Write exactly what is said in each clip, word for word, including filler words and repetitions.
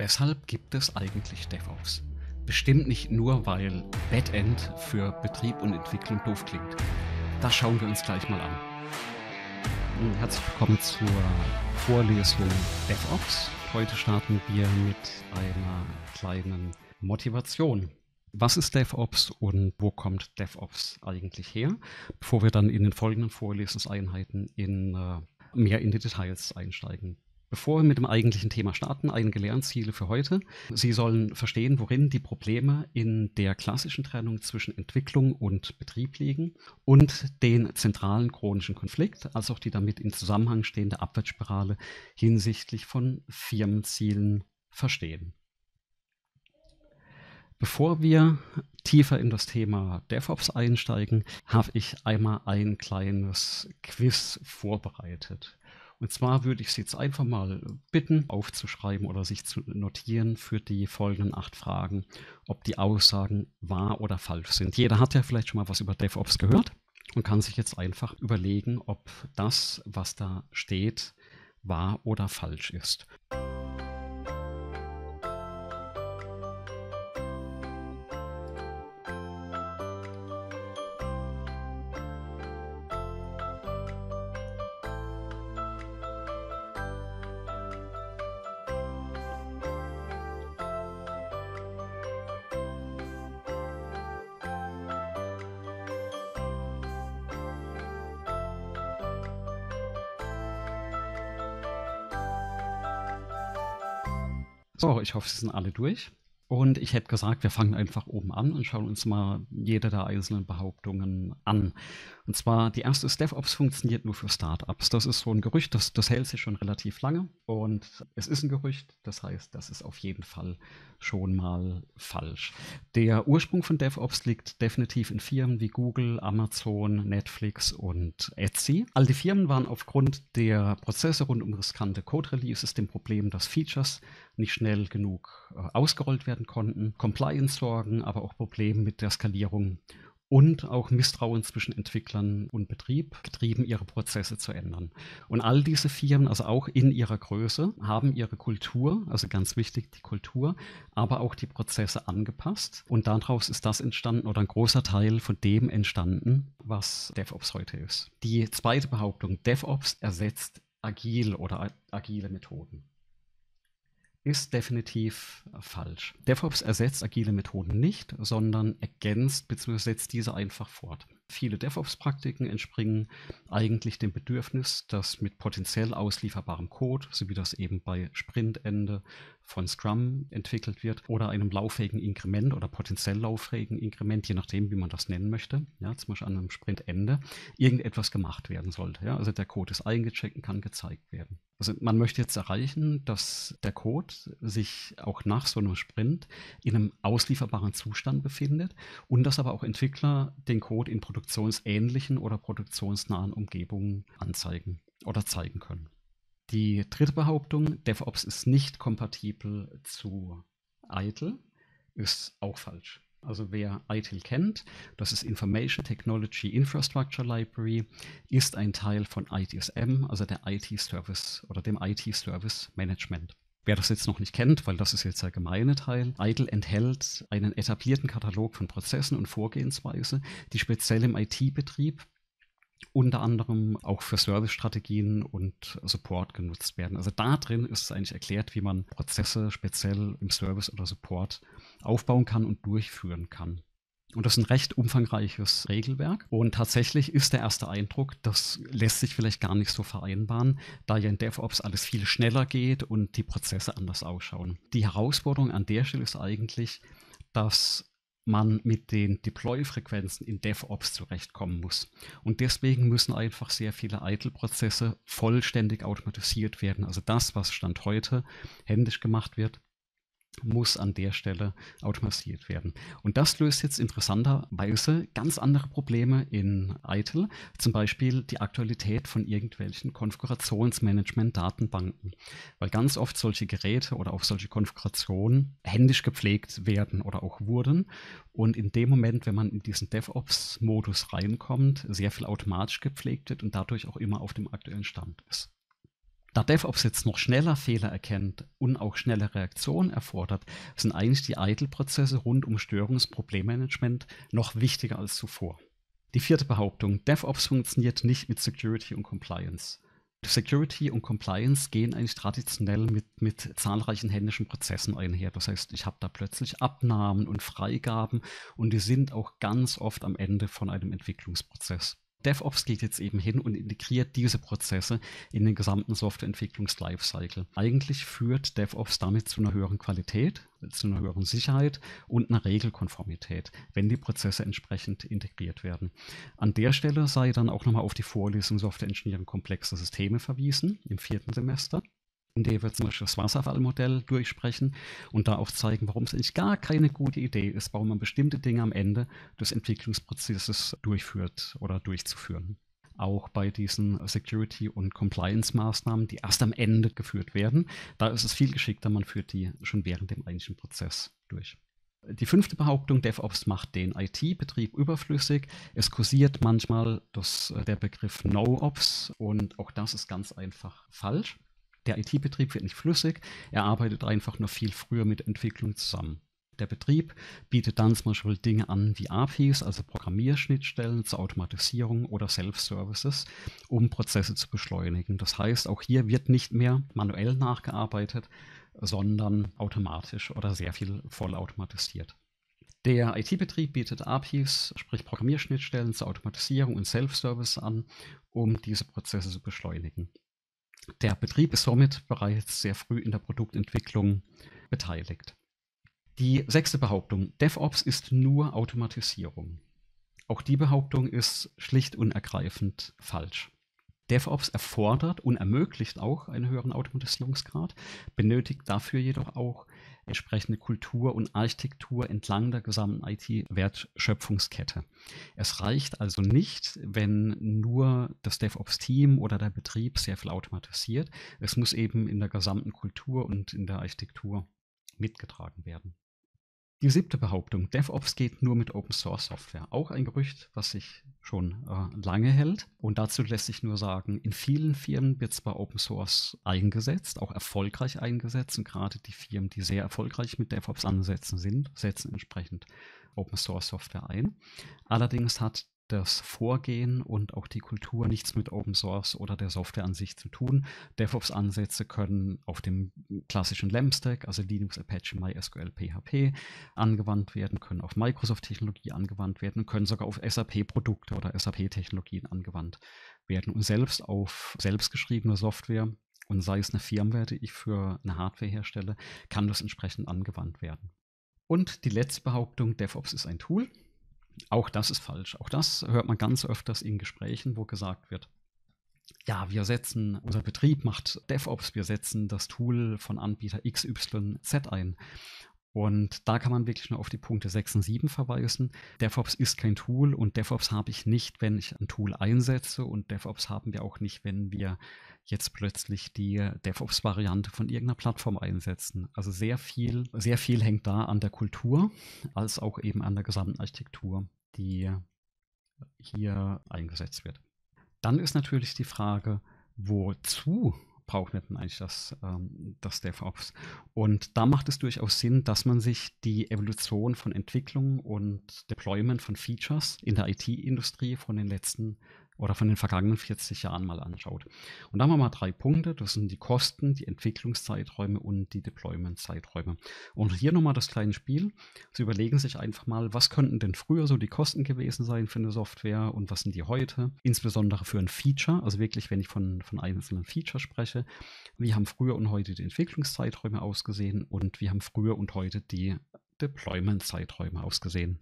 Weshalb gibt es eigentlich DevOps? Bestimmt nicht nur, weil Backend für Betrieb und Entwicklung doof klingt. Das schauen wir uns gleich mal an. Herzlich willkommen zur Vorlesung DevOps. Heute starten wir mit einer kleinen Motivation. Was ist DevOps und wo kommt DevOps eigentlich her? Bevor wir dann in den folgenden Vorlesungseinheiten in, uh, mehr in die Details einsteigen. Bevor wir mit dem eigentlichen Thema starten, einige Lernziele für heute. Sie sollen verstehen, worin die Probleme in der klassischen Trennung zwischen Entwicklung und Betrieb liegen und den zentralen chronischen Konflikt, als auch die damit in Zusammenhang stehende Abwärtsspirale hinsichtlich von Firmenzielen verstehen. Bevor wir tiefer in das Thema DevOps einsteigen, habe ich einmal ein kleines Quiz vorbereitet. Und zwar würde ich Sie jetzt einfach mal bitten, aufzuschreiben oder sich zu notieren für die folgenden acht Fragen, ob die Aussagen wahr oder falsch sind. Jeder hat ja vielleicht schon mal was über DevOps gehört und kann sich jetzt einfach überlegen, ob das, was da steht, wahr oder falsch ist. So, ich hoffe, Sie sind alle durch. Und ich hätte gesagt, wir fangen einfach oben an und schauen uns mal jede der einzelnen Behauptungen an. Und zwar, die erste ist, DevOps funktioniert nur für Startups. Das ist so ein Gerücht, das, das hält sich schon relativ lange. Und es ist ein Gerücht, das heißt, das ist auf jeden Fall schon mal falsch. Der Ursprung von DevOps liegt definitiv in Firmen wie Google, Amazon, Netflix und Etsy. All die Firmen waren aufgrund der Prozesse rund um riskante Code-Releases dem Problem, dass Features nicht schnell genug äh, ausgerollt werden konnten, Compliance-Sorgen, aber auch Probleme mit der Skalierung und auch Misstrauen zwischen Entwicklern und Betrieb getrieben, ihre Prozesse zu ändern. Und all diese Firmen, also auch in ihrer Größe, haben ihre Kultur, also ganz wichtig die Kultur, aber auch die Prozesse angepasst. Und daraus ist das entstanden oder ein großer Teil von dem entstanden, was DevOps heute ist. Die zweite Behauptung, DevOps ersetzt agil oder agile Methoden. Ist definitiv falsch. DevOps ersetzt agile Methoden nicht, sondern ergänzt bzw. setzt diese einfach fort. Viele DevOps-Praktiken entspringen eigentlich dem Bedürfnis, dass mit potenziell auslieferbarem Code, so wie das eben bei Sprintende von Scrum entwickelt wird, oder einem lauffähigen Inkrement oder potenziell lauffähigen Inkrement, je nachdem, wie man das nennen möchte, ja, zum Beispiel an einem Sprintende, irgendetwas gemacht werden sollte. Ja? Also der Code ist eingecheckt und kann gezeigt werden. Also man möchte jetzt erreichen, dass der Code sich auch nach so einem Sprint in einem auslieferbaren Zustand befindet und dass aber auch Entwickler den Code in produktionsähnlichen oder produktionsnahen Umgebungen anzeigen oder zeigen können. Die dritte Behauptung, DevOps ist nicht kompatibel zu I T I L, ist auch falsch. Also wer I T I L kennt, das ist Information Technology Infrastructure Library, ist ein Teil von I T S M, also der I T-Service oder dem I T-Service-Management. Wer das jetzt noch nicht kennt, weil das ist jetzt der gemeine Teil, I T I L enthält einen etablierten Katalog von Prozessen und Vorgehensweise, die speziell im I T-Betrieb unter anderem auch für Service-Strategien und Support genutzt werden. Also da drin ist es eigentlich erklärt, wie man Prozesse speziell im Service oder Support aufbauen kann und durchführen kann. Und das ist ein recht umfangreiches Regelwerk. Und tatsächlich ist der erste Eindruck, das lässt sich vielleicht gar nicht so vereinbaren, da ja in DevOps alles viel schneller geht und die Prozesse anders ausschauen. Die Herausforderung an der Stelle ist eigentlich, dass man mit den Deploy-Frequenzen in DevOps zurechtkommen muss. Und deswegen müssen einfach sehr viele I T I L-Prozesse vollständig automatisiert werden. Also das, was Stand heute händisch gemacht wird, muss an der Stelle automatisiert werden. Und das löst jetzt interessanterweise ganz andere Probleme in I T I L, zum Beispiel die Aktualität von irgendwelchen Konfigurationsmanagement-Datenbanken, weil ganz oft solche Geräte oder auch solche Konfigurationen händisch gepflegt werden oder auch wurden. Und in dem Moment, wenn man in diesen DevOps-Modus reinkommt, sehr viel automatisch gepflegt wird und dadurch auch immer auf dem aktuellen Stand ist. Da DevOps jetzt noch schneller Fehler erkennt und auch schnelle Reaktionen erfordert, sind eigentlich die I T I L-Prozesse rund um Störungs-Problemmanagement noch wichtiger als zuvor. Die vierte Behauptung: DevOps funktioniert nicht mit Security und Compliance. Security und Compliance gehen eigentlich traditionell mit, mit zahlreichen händischen Prozessen einher. Das heißt, ich habe da plötzlich Abnahmen und Freigaben und die sind auch ganz oft am Ende von einem Entwicklungsprozess. DevOps geht jetzt eben hin und integriert diese Prozesse in den gesamten Softwareentwicklungs-Lifecycle. Eigentlich führt DevOps damit zu einer höheren Qualität, zu einer höheren Sicherheit und einer Regelkonformität, wenn die Prozesse entsprechend integriert werden. An der Stelle sei dann auch nochmal auf die Vorlesung Software Engineering komplexe Systeme verwiesen im vierten Semester. In der wir zum Beispiel das Wasserfallmodell durchsprechen und da auch zeigen, warum es eigentlich gar keine gute Idee ist, warum man bestimmte Dinge am Ende des Entwicklungsprozesses durchführt oder durchzuführen. Auch bei diesen Security- und Compliance-Maßnahmen, die erst am Ende geführt werden, da ist es viel geschickter, man führt die schon während dem eigentlichen Prozess durch. Die fünfte Behauptung: DevOps macht den I T-Betrieb überflüssig. Es kursiert manchmal das, der Begriff No-Ops und auch das ist ganz einfach falsch. Der I T-Betrieb wird nicht flüssig, er arbeitet einfach nur viel früher mit Entwicklung zusammen. Der Betrieb bietet dann zum Beispiel Dinge an wie A P Is, also Programmierschnittstellen zur Automatisierung oder Self-Services, um Prozesse zu beschleunigen. Das heißt, auch hier wird nicht mehr manuell nachgearbeitet, sondern automatisch oder sehr viel vollautomatisiert. Der I T-Betrieb bietet A P Is, sprich Programmierschnittstellen zur Automatisierung und Self-Service an, um diese Prozesse zu beschleunigen. Der Betrieb ist somit bereits sehr früh in der Produktentwicklung beteiligt. Die sechste Behauptung: DevOps ist nur Automatisierung. Auch die Behauptung ist schlicht und ergreifend falsch. DevOps erfordert und ermöglicht auch einen höheren Automatisierungsgrad, benötigt dafür jedoch auch entsprechende Kultur und Architektur entlang der gesamten I T-Wertschöpfungskette. Es reicht also nicht, wenn nur das DevOps-Team oder der Betrieb sehr viel automatisiert. Es muss eben in der gesamten Kultur und in der Architektur mitgetragen werden. Die siebte Behauptung: DevOps geht nur mit Open-Source-Software. Auch ein Gerücht, was sich schon äh, lange hält. Und dazu lässt sich nur sagen, in vielen Firmen wird zwar Open-Source eingesetzt, auch erfolgreich eingesetzt. Und gerade die Firmen, die sehr erfolgreich mit DevOps ansetzen sind, setzen entsprechend Open-Source-Software ein. Allerdings hat das Vorgehen und auch die Kultur nichts mit Open-Source oder der Software an sich zu tun. DevOps-Ansätze können auf dem klassischen LAMP-Stack, also Linux, Apache, MySQL, P H P, angewandt werden, können auf Microsoft-Technologie angewandt werden und können sogar auf S A P-Produkte oder S A P-Technologien angewandt werden. Und selbst auf selbstgeschriebene Software, und sei es eine Firmware, die ich für eine Hardware herstelle, kann das entsprechend angewandt werden. Und die letzte Behauptung: DevOps ist ein Tool. Auch das ist falsch. Auch das hört man ganz öfters in Gesprächen, wo gesagt wird, ja, wir setzen, unser Betrieb macht DevOps, wir setzen das Tool von Anbieter X Y Z ein. Und da kann man wirklich nur auf die Punkte sechs und sieben verweisen. DevOps ist kein Tool und DevOps habe ich nicht, wenn ich ein Tool einsetze, und DevOps haben wir auch nicht, wenn wir jetzt plötzlich die DevOps-Variante von irgendeiner Plattform einsetzen. Also sehr viel, sehr viel hängt da an der Kultur, als auch eben an der gesamten Architektur, die hier eingesetzt wird. Dann ist natürlich die Frage, wozu braucht man denn eigentlich das, ähm, das DevOps? Und da macht es durchaus Sinn, dass man sich die Evolution von Entwicklung und Deployment von Features in der I T-Industrie von den letzten oder von den vergangenen vierzig Jahren mal anschaut. Und da haben wir mal drei Punkte. Das sind die Kosten, die Entwicklungszeiträume und die Deployment-Zeiträume. Und hier nochmal das kleine Spiel. Sie überlegen sich einfach mal, was könnten denn früher so die Kosten gewesen sein für eine Software und was sind die heute? Insbesondere für ein Feature, also wirklich, wenn ich von, von einzelnen Features spreche. Wie haben früher und heute die Entwicklungszeiträume ausgesehen und wie haben früher und heute die Deployment-Zeiträume ausgesehen?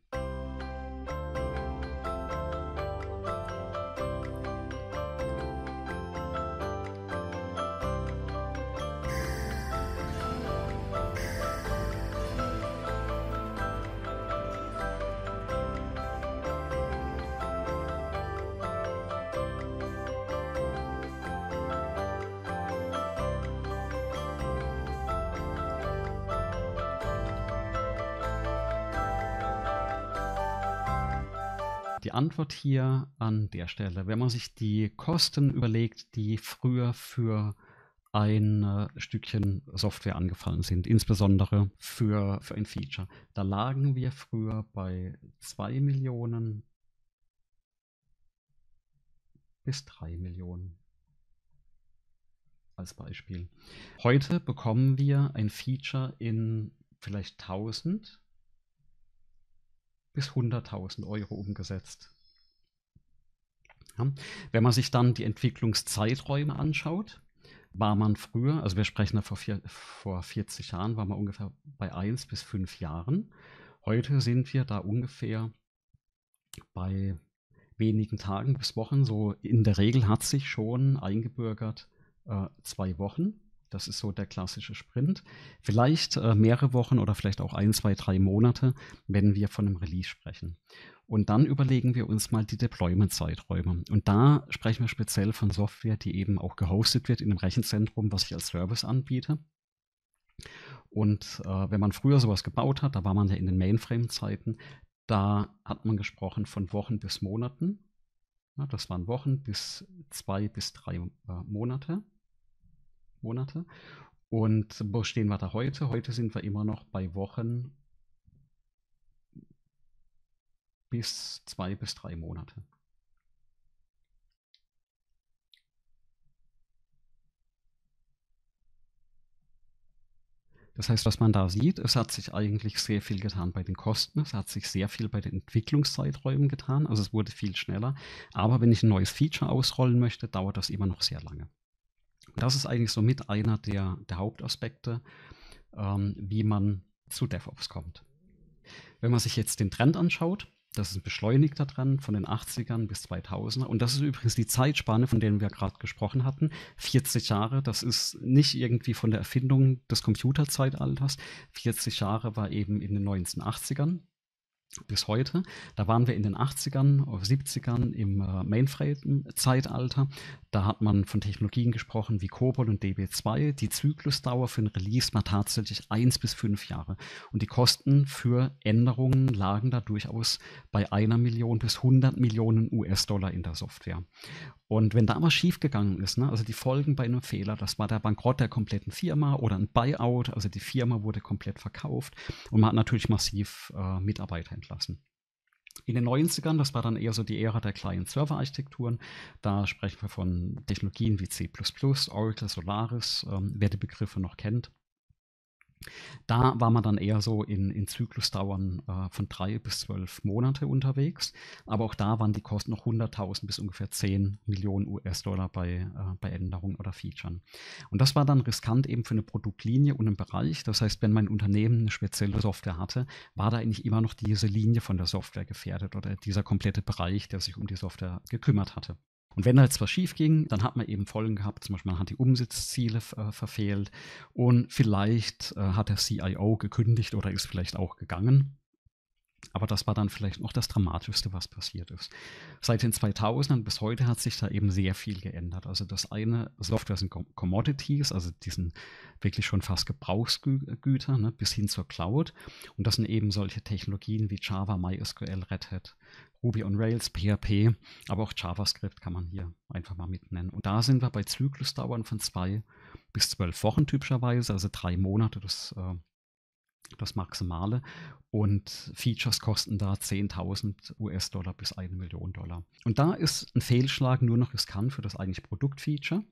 Die Antwort hier an der Stelle: Wenn man sich die Kosten überlegt, die früher für ein äh, Stückchen Software angefallen sind, insbesondere für, für ein Feature. Da lagen wir früher bei zwei Millionen bis drei Millionen als Beispiel. Heute bekommen wir ein Feature in vielleicht tausend bis hunderttausend Euro umgesetzt. Ja. Wenn man sich dann die Entwicklungszeiträume anschaut, war man früher, also wir sprechen da vor, vier, vor vierzig Jahren, war man ungefähr bei eins bis fünf Jahren. Heute sind wir da ungefähr bei wenigen Tagen bis Wochen. So in der Regel hat sich schon eingebürgert äh, zwei Wochen. Das ist so der klassische Sprint. Vielleicht äh, mehrere Wochen oder vielleicht auch ein, zwei, drei Monate, wenn wir von einem Release sprechen. Und dann überlegen wir uns mal die Deployment-Zeiträume. Und da sprechen wir speziell von Software, die eben auch gehostet wird in einem Rechenzentrum, was ich als Service anbiete. Und äh, wenn man früher sowas gebaut hat, da war man ja in den Mainframe-Zeiten, da hat man gesprochen von Wochen bis Monaten. Ja, das waren Wochen bis zwei bis drei äh, Monate. Monate. Und wo stehen wir da heute? Heute sind wir immer noch bei Wochen bis zwei bis drei Monate. Das heißt, was man da sieht, es hat sich eigentlich sehr viel getan bei den Kosten, es hat sich sehr viel bei den Entwicklungszeiträumen getan, also es wurde viel schneller. Aber wenn ich ein neues Feature ausrollen möchte, dauert das immer noch sehr lange. Und das ist eigentlich so mit einer der, der Hauptaspekte, ähm, wie man zu DevOps kommt. Wenn man sich jetzt den Trend anschaut, das ist ein beschleunigter Trend von den achtzigern bis zweitausender. Und das ist übrigens die Zeitspanne, von der wir gerade gesprochen hatten. vierzig Jahre, das ist nicht irgendwie von der Erfindung des Computerzeitalters. vierzig Jahre war eben in den neunzehnhundertachtzigern bis heute. Da waren wir in den achtzigern, siebzigern im äh, Mainframe-Zeitalter. Da hat man von Technologien gesprochen wie COBOL und D B zwei. Die Zyklusdauer für ein Release war tatsächlich eins bis fünf Jahre. Und die Kosten für Änderungen lagen da durchaus bei einer Million bis hundert Millionen U S Dollar in der Software. Und wenn da was schiefgegangen ist, ne, also die Folgen bei einem Fehler, das war der Bankrott der kompletten Firma oder ein Buyout, also die Firma wurde komplett verkauft und man hat natürlich massiv äh, Mitarbeiter entlassen. In den neunzigern, das war dann eher so die Ära der Client-Server-Architekturen, da sprechen wir von Technologien wie C plus plus, Oracle, Solaris, ähm, wer die Begriffe noch kennt. Da war man dann eher so in, in Zyklusdauern äh, von drei bis zwölf Monate unterwegs. Aber auch da waren die Kosten noch hunderttausend bis ungefähr zehn Millionen U S Dollar bei, äh, bei Änderungen oder Featuren. Und das war dann riskant eben für eine Produktlinie und einen Bereich. Das heißt, wenn mein Unternehmen eine spezielle Software hatte, war da eigentlich immer noch diese Linie von der Software gefährdet oder dieser komplette Bereich, der sich um die Software gekümmert hatte. Und wenn da jetzt was schief ging, dann hat man eben Folgen gehabt, zum Beispiel man hat die Umsatzziele äh, verfehlt und vielleicht äh, hat der C I O gekündigt oder ist vielleicht auch gegangen. Aber das war dann vielleicht noch das Dramatischste, was passiert ist. Seit den zweitausendern bis heute hat sich da eben sehr viel geändert. Also das eine, Software sind Commodities, also die sind wirklich schon fast Gebrauchsgüter, ne, bis hin zur Cloud. Und das sind eben solche Technologien wie Java, MySQL, Red Hat, Ruby on Rails, P H P, aber auch JavaScript kann man hier einfach mal mitnennen. Und da sind wir bei Zyklusdauern von zwei bis zwölf Wochen typischerweise, also drei Monate, das äh, das Maximale, und Features kosten da zehntausend U S Dollar bis eine Million Dollar. Und da ist ein Fehlschlag nur noch riskant für das eigentliche Produktfeature.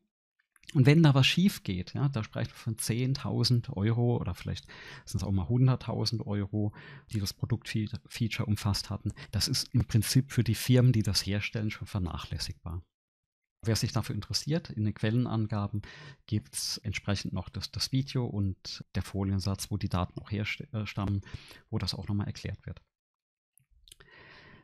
Und wenn da was schief geht, ja, da sprechen wir von zehntausend Euro oder vielleicht sind es auch mal hunderttausend Euro, die das Produktfeature umfasst hatten. Das ist im Prinzip für die Firmen, die das herstellen, schon vernachlässigbar. Wer sich dafür interessiert, in den Quellenangaben gibt es entsprechend noch das, das Video und der Foliensatz, wo die Daten auch herstammen, wo das auch nochmal erklärt wird.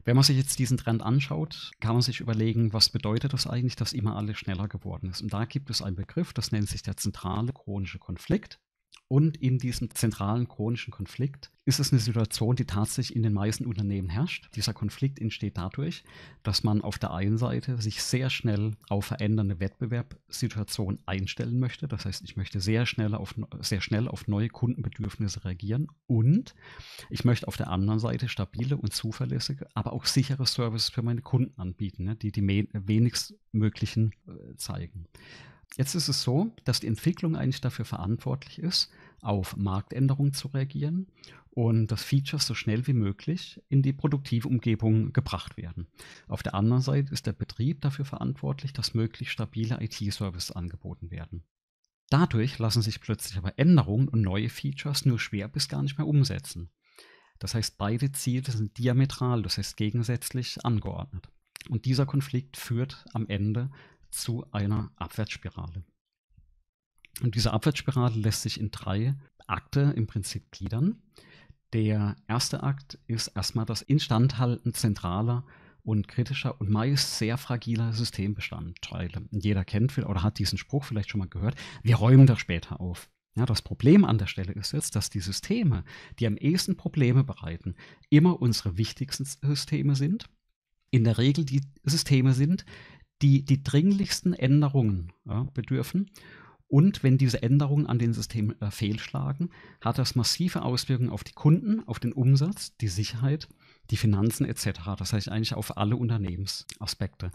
Wenn man sich jetzt diesen Trend anschaut, kann man sich überlegen, was bedeutet das eigentlich, dass immer alles schneller geworden ist. Und da gibt es einen Begriff, das nennt sich der zentrale chronische Konflikt. Und in diesem zentralen chronischen Konflikt ist es eine Situation, die tatsächlich in den meisten Unternehmen herrscht. Dieser Konflikt entsteht dadurch, dass man auf der einen Seite sich sehr schnell auf verändernde Wettbewerbssituationen einstellen möchte. Das heißt, ich möchte sehr schnell auf, sehr schnell auf neue Kundenbedürfnisse reagieren und ich möchte auf der anderen Seite stabile und zuverlässige, aber auch sichere Services für meine Kunden anbieten, die die wenigstmöglichen zeigen. Jetzt ist es so, dass die Entwicklung eigentlich dafür verantwortlich ist, auf Marktänderungen zu reagieren und dass Features so schnell wie möglich in die produktive Umgebung gebracht werden. Auf der anderen Seite ist der Betrieb dafür verantwortlich, dass möglichst stabile I T-Services angeboten werden. Dadurch lassen sich plötzlich aber Änderungen und neue Features nur schwer bis gar nicht mehr umsetzen. Das heißt, beide Ziele sind diametral, das heißt gegensätzlich angeordnet. Und dieser Konflikt führt am Ende zu einer Abwärtsspirale. Und diese Abwärtsspirale lässt sich in drei Akte im Prinzip gliedern. Der erste Akt ist erstmal das Instandhalten zentraler und kritischer und meist sehr fragiler Systembestandteile. Jeder kennt oder hat diesen Spruch vielleicht schon mal gehört, wir räumen das später auf. Ja, das Problem an der Stelle ist jetzt, dass die Systeme, die am ehesten Probleme bereiten, immer unsere wichtigsten Systeme sind. In der Regel die Systeme sind, die die dringlichsten Änderungen ja, bedürfen. Und wenn diese Änderungen an den Systemen äh, fehlschlagen, hat das massive Auswirkungen auf die Kunden, auf den Umsatz, die Sicherheit, die Finanzen et cetera. Das heißt eigentlich auf alle Unternehmensaspekte.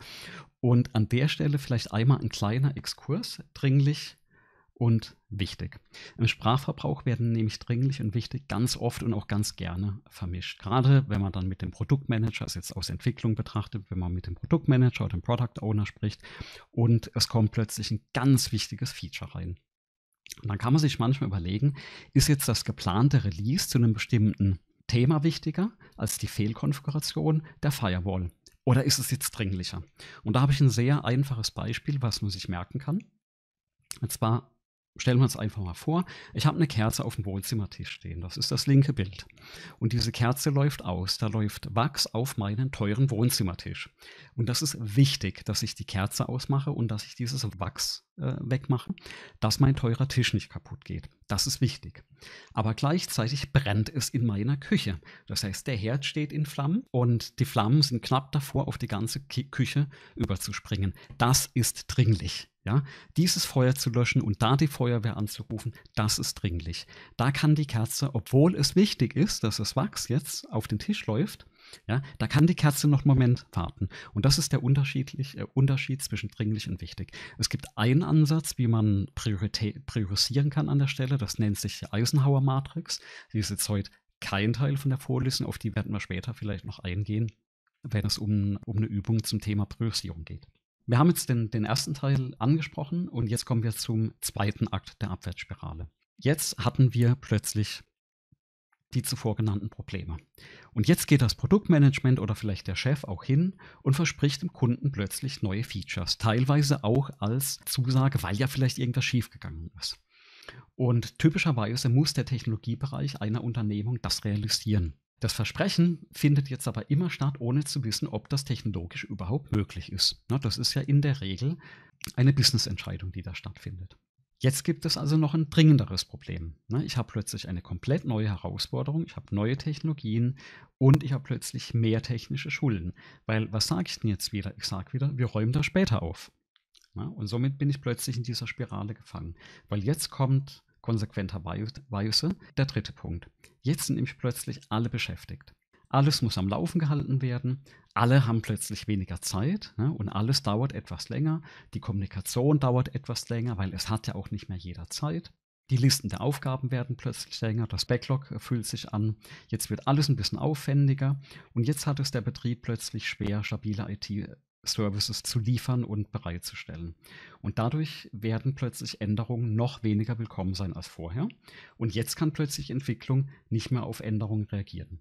Und an der Stelle vielleicht einmal ein kleiner Exkurs, dringlich und wichtig. Im Sprachverbrauch werden nämlich dringlich und wichtig ganz oft und auch ganz gerne vermischt. Gerade wenn man dann mit dem Produktmanager, also jetzt aus Entwicklung betrachtet, wenn man mit dem Produktmanager oder dem Product Owner spricht und es kommt plötzlich ein ganz wichtiges Feature rein. Und dann kann man sich manchmal überlegen, ist jetzt das geplante Release zu einem bestimmten Thema wichtiger als die Fehlkonfiguration der Firewall? Oder ist es jetzt dringlicher? Und da habe ich ein sehr einfaches Beispiel, was man sich merken kann. Und zwar stellen wir uns einfach mal vor, ich habe eine Kerze auf dem Wohnzimmertisch stehen. Das ist das linke Bild. Und diese Kerze läuft aus. Da läuft Wachs auf meinen teuren Wohnzimmertisch. Und das ist wichtig, dass ich die Kerze ausmache und dass ich dieses Wachs äh, wegmache, dass mein teurer Tisch nicht kaputt geht. Das ist wichtig. Aber gleichzeitig brennt es in meiner Küche. Das heißt, der Herd steht in Flammen und die Flammen sind knapp davor, auf die ganze Küche überzuspringen. Das ist dringlich. Ja, dieses Feuer zu löschen und da die Feuerwehr anzurufen, das ist dringlich. Da kann die Kerze, obwohl es wichtig ist, dass das Wachs jetzt auf den Tisch läuft, ja, da kann die Kerze noch einen Moment warten. Und das ist der unterschiedlich, äh, Unterschied zwischen dringlich und wichtig. Es gibt einen Ansatz, wie man priorisieren kann an der Stelle. Das nennt sich die Eisenhower-Matrix. Die ist jetzt heute kein Teil von der Vorlesung. Auf die werden wir später vielleicht noch eingehen, wenn es um, um eine Übung zum Thema Priorisierung geht. Wir haben jetzt den, den ersten Teil angesprochen und jetzt kommen wir zum zweiten Akt der Abwärtsspirale. Jetzt hatten wir plötzlich die zuvor genannten Probleme. Und jetzt geht das Produktmanagement oder vielleicht der Chef auch hin und verspricht dem Kunden plötzlich neue Features, teilweise auch als Zusage, weil ja vielleicht irgendwas schiefgegangen ist. Und typischerweise muss der Technologiebereich einer Unternehmung das realisieren. Das Versprechen findet jetzt aber immer statt, ohne zu wissen, ob das technologisch überhaupt möglich ist. Das ist ja in der Regel eine Business-Entscheidung, die da stattfindet. Jetzt gibt es also noch ein dringenderes Problem. Ich habe plötzlich eine komplett neue Herausforderung, ich habe neue Technologien und ich habe plötzlich mehr technische Schulden. Weil, was sage ich denn jetzt wieder? Ich sage wieder, wir räumen das später auf. Und somit bin ich plötzlich in dieser Spirale gefangen. Weil jetzt kommt konsequenterweise der dritte Punkt. Jetzt sind nämlich plötzlich alle beschäftigt. Alles muss am Laufen gehalten werden, alle haben plötzlich weniger Zeit ne, und alles dauert etwas länger. Die Kommunikation dauert etwas länger, weil es hat ja auch nicht mehr jeder Zeit. Die Listen der Aufgaben werden plötzlich länger, das Backlog fühlt sich an. Jetzt wird alles ein bisschen aufwendiger und jetzt hat es der Betrieb plötzlich schwer, stabile I T-Services zu liefern und bereitzustellen. Und dadurch werden plötzlich Änderungen noch weniger willkommen sein als vorher. Und jetzt kann plötzlich Entwicklung nicht mehr auf Änderungen reagieren.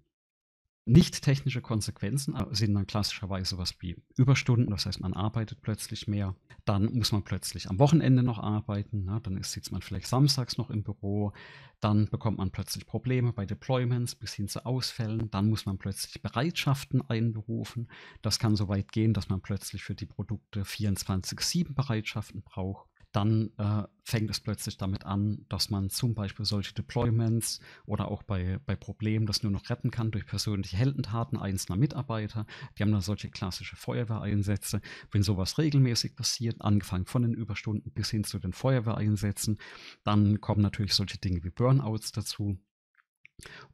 Nicht technische Konsequenzen sind dann klassischerweise was wie Überstunden, das heißt, man arbeitet plötzlich mehr. Dann muss man plötzlich am Wochenende noch arbeiten, na, dann sitzt man vielleicht samstags noch im Büro. Dann bekommt man plötzlich Probleme bei Deployments bis hin zu Ausfällen. Dann muss man plötzlich Bereitschaften einberufen. Das kann so weit gehen, dass man plötzlich für die Produkte vierundzwanzig sieben Bereitschaften braucht. Dann äh, fängt es plötzlich damit an, dass man zum Beispiel solche Deployments oder auch bei, bei Problemen das nur noch retten kann durch persönliche Heldentaten einzelner Mitarbeiter. Die haben dann solche klassische Feuerwehreinsätze. Wenn sowas regelmäßig passiert, angefangen von den Überstunden bis hin zu den Feuerwehreinsätzen, dann kommen natürlich solche Dinge wie Burnouts dazu.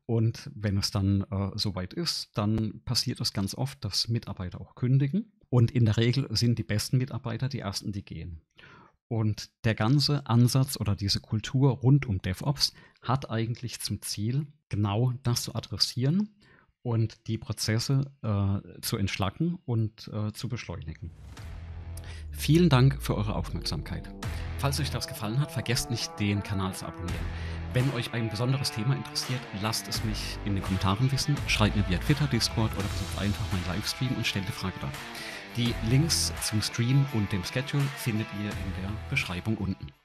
Und wenn es dann äh, soweit ist, dann passiert es ganz oft, dass Mitarbeiter auch kündigen. Und in der Regel sind die besten Mitarbeiter die ersten, die gehen. Und der ganze Ansatz oder diese Kultur rund um DevOps hat eigentlich zum Ziel, genau das zu adressieren und die Prozesse äh, zu entschlacken und äh, zu beschleunigen. Vielen Dank für eure Aufmerksamkeit. Falls euch das gefallen hat, vergesst nicht, den Kanal zu abonnieren. Wenn euch ein besonderes Thema interessiert, lasst es mich in den Kommentaren wissen, schreibt mir via Twitter, Discord oder besucht einfach meinen Livestream und stellt eine Frage dar. Die Links zum Stream und dem Schedule findet ihr in der Beschreibung unten.